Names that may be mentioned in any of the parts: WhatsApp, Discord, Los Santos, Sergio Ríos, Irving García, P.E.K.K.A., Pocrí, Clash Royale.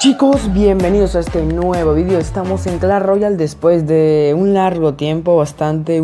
Chicos, bienvenidos a este nuevo vídeo. Estamos en Clash Royale después de un largo tiempo, hace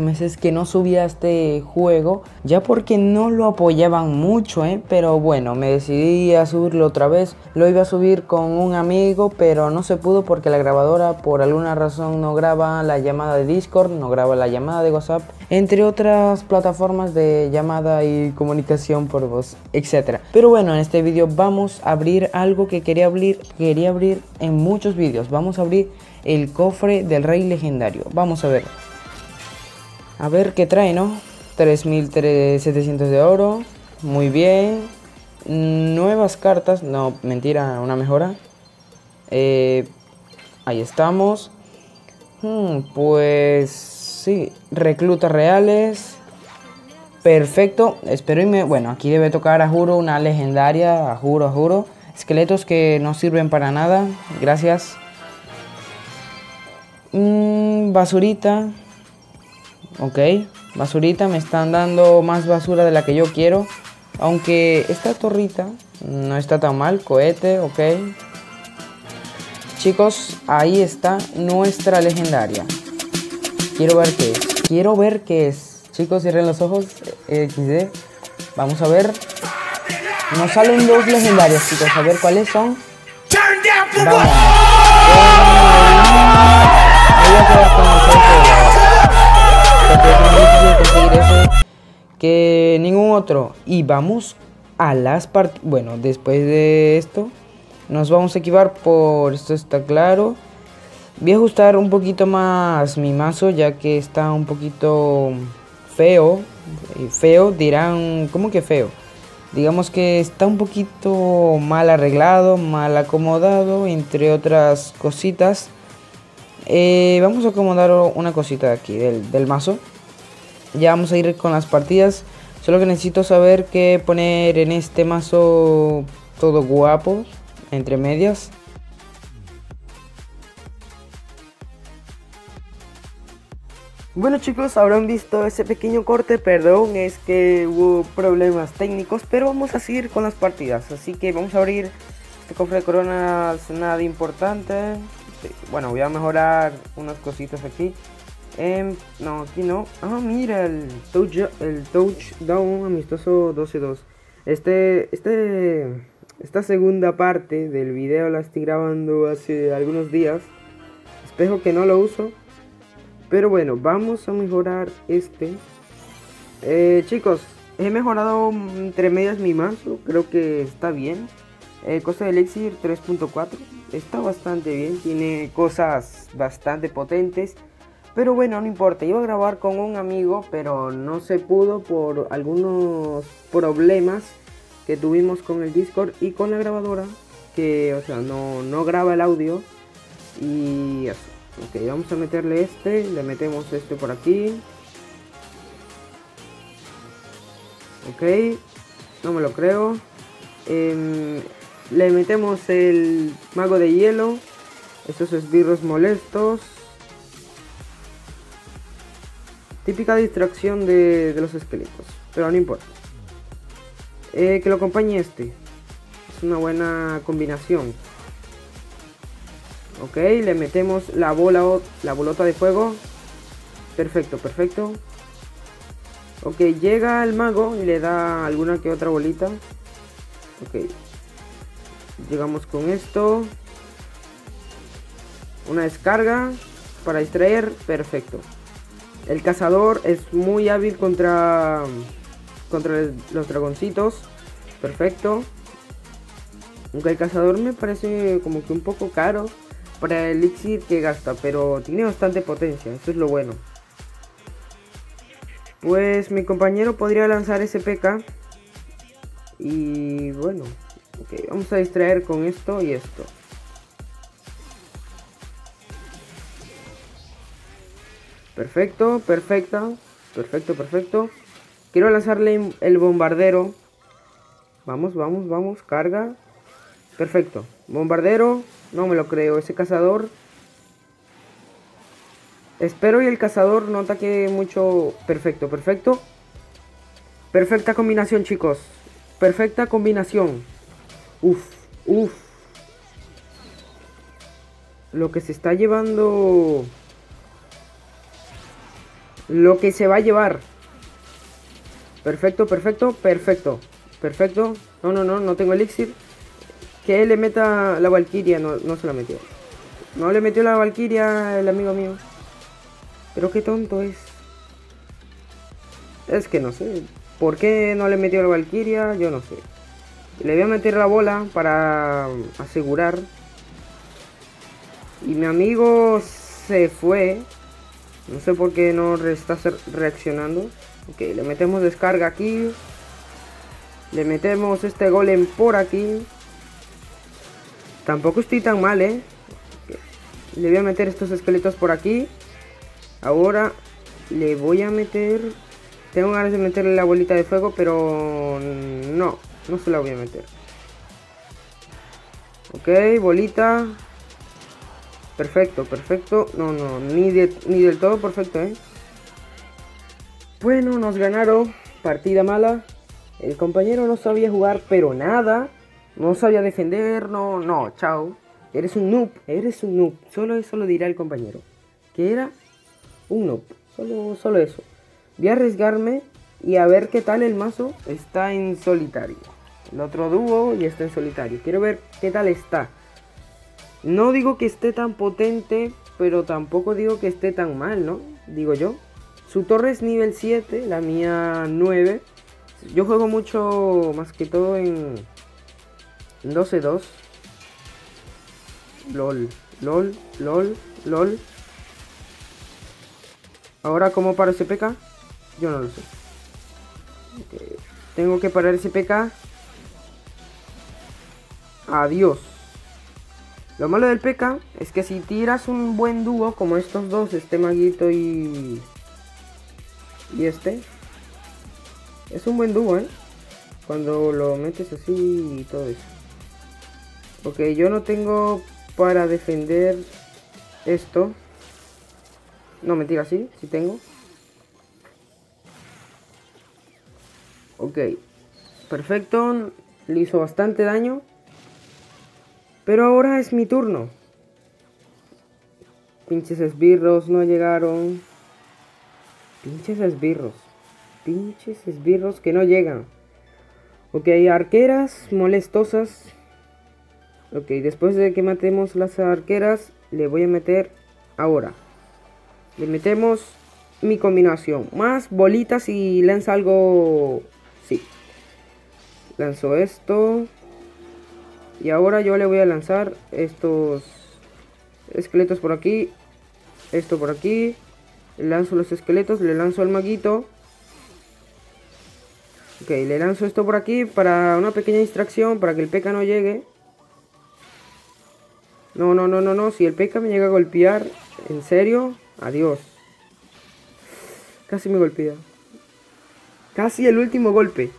meses que no subía este juego, ya porque no lo apoyaban mucho, pero bueno, me decidí a subirlo otra vez. Lo iba a subir con un amigo, pero no se pudo porque la grabadora por alguna razón no graba la llamada de Discord, no graba la llamada de WhatsApp, entre otras plataformas de llamada y comunicación por voz, etc. Pero bueno, en este vídeo vamos a abrir algo que quería abrir en muchos vídeos. Vamos a abrir el cofre del rey legendario. Vamos a ver. A ver qué trae, ¿no? 3.700 de oro. Muy bien. Nuevas cartas. No, mentira, una mejora. Ahí estamos. Pues sí. Reclutas reales. Perfecto. Espero irme. Bueno, aquí debe tocar, a juro, una legendaria. A juro, a juro. Esqueletos que no sirven para nada, gracias. Basurita. Ok, basurita, me están dando más basura de la que yo quiero. Aunque esta torrita no está tan mal, cohete, ok. Chicos, ahí está nuestra legendaria. Quiero ver qué es, Chicos, cierren los ojos, XD. Vamos a ver. Nos salen dos legendarias, chicos, a ver cuáles son. Vamos. Que ningún otro. Y vamos a las partidas. Bueno, después de esto nos vamos a equipar, por esto está claro. Voy a ajustar un poquito más mi mazo, ya que está un poquito feo. Feo, dirán, ¿cómo que feo? Digamos que está un poquito mal arreglado, mal acomodado, entre otras cositas. Vamos a acomodar una cosita de aquí, del mazo. Ya vamos a ir con las partidas. Solo que necesito saber qué poner en este mazo todo guapo, entre medias. Bueno, chicos, habrán visto ese pequeño corte, perdón, es que hubo problemas técnicos, pero vamos a seguir con las partidas. Así que vamos a abrir este cofre de coronas, nada importante. Sí, bueno, voy a mejorar unas cositas aquí. No, aquí no. Ah, mira, el touchdown amistoso 12-2. Esta segunda parte del video la estoy grabando hace algunos días. Espejo que no lo uso. Pero bueno, vamos a mejorar este. Chicos, he mejorado entre medias mi mazo. Creo que está bien. Coste de elixir 3.4. Está bastante bien. Tiene cosas bastante potentes. Pero bueno, no importa. Iba a grabar con un amigo, pero no se pudo por algunos problemas que tuvimos con el Discord y con la grabadora. Que, o sea, no graba el audio. Y así. Ok, vamos a meterle este, le metemos este por aquí. Ok, no me lo creo. Le metemos el mago de hielo. Estos esbirros molestos. Típica distracción de los esqueletos, pero no importa. Que lo acompañe este. Es una buena combinación. Ok, le metemos la bola o la bolota de fuego. Perfecto, perfecto. Ok, llega el mago y le da alguna que otra bolita. Ok. Llegamos con esto. Una descarga para distraer. Perfecto. El cazador es muy hábil contra los dragoncitos. Perfecto. Aunque el cazador me parece como que un poco caro para el elixir que gasta, pero tiene bastante potencia, eso es lo bueno. Pues mi compañero podría lanzar ese P.E.K.K.A. y bueno, ok, vamos a distraer con esto y esto. Perfecto, perfecta, perfecto, perfecto. Quiero lanzarle el bombardero. Vamos, vamos, vamos, carga. Perfecto, bombardero. No me lo creo, ese cazador. Espero y el cazador no ataque mucho. Perfecto, perfecto. Perfecta combinación, chicos. Perfecta combinación. Uf, uf. Lo que se está llevando... Lo que se va a llevar. Perfecto, perfecto, perfecto. Perfecto. No, no, no, no tengo elixir. Que le meta la Valquiria. No, no se la metió. No le metió la Valquiria el amigo mío. Pero qué tonto es. Es que no sé. ¿Por qué no le metió la Valquiria? Yo no sé. Le voy a meter la bola para asegurar. Y mi amigo se fue. No sé por qué no está reaccionando. Ok, le metemos descarga aquí. Le metemos este golem por aquí. Tampoco estoy tan mal, ¿eh? Okay. Le voy a meter estos esqueletos por aquí. Ahora le voy a meter... Tengo ganas de meterle la bolita de fuego, pero no. No se la voy a meter. Ok, bolita. Perfecto, perfecto. No, no, ni del todo perfecto, ¿eh? Bueno, nos ganaron. Partida mala. El compañero no sabía jugar, pero nada. No sabía defender, no, no, chao. Eres un noob, eres un noob. Solo eso lo dirá el compañero. Que era un noob. Solo eso. Voy a arriesgarme y a ver qué tal el mazo. Está en solitario. El otro dúo y está en solitario. Quiero ver qué tal está. No digo que esté tan potente, pero tampoco digo que esté tan mal, ¿no? Digo yo. Su torre es nivel 7, la mía 9. Yo juego mucho, más que todo, en 12-2. LOL, LOL, LOL, LOL. Ahora, ¿cómo paro ese P.K.? Yo no lo sé. Okay. Tengo que parar ese P.K.? Adiós. Lo malo del P.K.K.A. es que si tiras un buen dúo como estos dos, este maguito y este, es un buen dúo, ¿eh? Cuando lo metes así y todo eso. Ok, yo no tengo para defender esto. No, mentira, sí, sí tengo. Ok, perfecto, le hizo bastante daño. Pero ahora es mi turno. Pinches esbirros, no llegaron. Pinches esbirros. Pinches esbirros que no llegan. Ok, arqueras molestosas. Ok, después de que matemos las arqueras, le voy a meter ahora. Le metemos mi combinación. Más bolitas y lanza algo... Sí. Lanzo esto... Y ahora yo le voy a lanzar estos esqueletos por aquí. Esto por aquí. Lanzo los esqueletos, le lanzo al maguito. Ok, le lanzo esto por aquí para una pequeña distracción, para que el P.K.K.A. no llegue. No, no, no, no, no. Si el P.K.K.A. me llega a golpear, en serio, adiós. Casi me golpea. Casi el último golpe.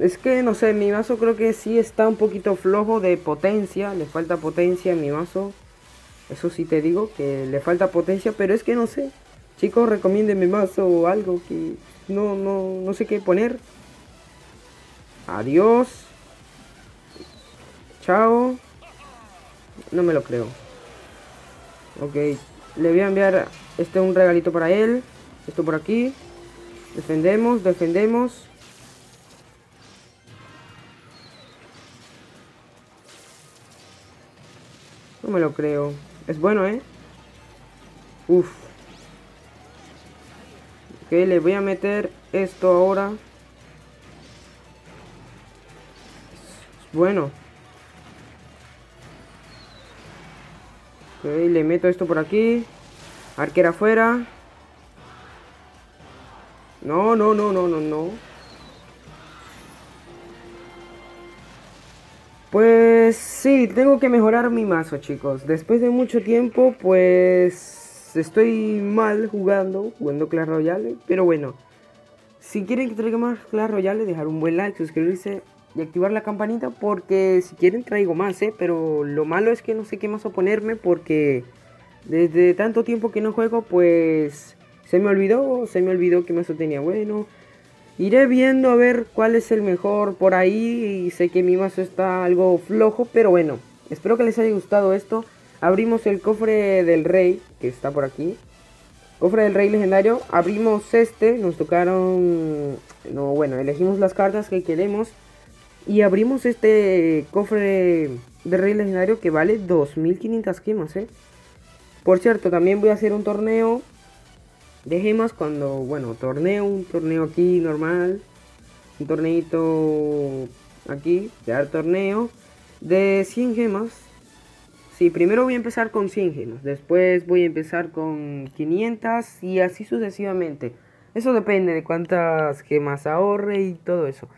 Es que no sé, mi mazo creo que sí está un poquito flojo de potencia. Le falta potencia a mi mazo. Eso sí te digo, que le falta potencia. Pero es que no sé. Chicos, recomienden mi mazo o algo que... No sé qué poner. Adiós. Chao. No me lo creo. Ok. Le voy a enviar un regalito para él. Esto por aquí. Defendemos, defendemos. No me lo creo. Es bueno, ¿eh? Uf. Ok, le voy a meter esto ahora. Es bueno. Ok, le meto esto por aquí. Arquera afuera. No, no, no, no, no, no. Pues sí, tengo que mejorar mi mazo, chicos. Después de mucho tiempo, pues estoy mal jugando Clash Royale. Pero bueno, si quieren que traiga más Clash Royale, dejar un buen like, suscribirse y activar la campanita. Porque si quieren traigo más, pero lo malo es que no sé qué mazo ponerme. Porque desde tanto tiempo que no juego, pues se me olvidó qué mazo tenía bueno. Iré viendo a ver cuál es el mejor por ahí. Y sé que mi mazo está algo flojo, pero bueno, espero que les haya gustado esto. Abrimos el cofre del rey, que está por aquí. Cofre del rey legendario. Abrimos este, nos tocaron... No, bueno, elegimos las cartas que queremos. Y abrimos este cofre del rey legendario que vale 2500 gemas, ¿eh? Por cierto, también voy a hacer un torneo de gemas cuando... Bueno, torneo, un torneo aquí normal. Un torneito aquí, crear torneo de 100 gemas. Sí, primero voy a empezar con 100 gemas, después voy a empezar con 500 y así sucesivamente. Eso depende de cuántas gemas ahorre y todo eso.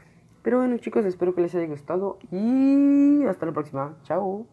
Pero bueno, chicos, espero que les haya gustado y hasta la próxima. Chao.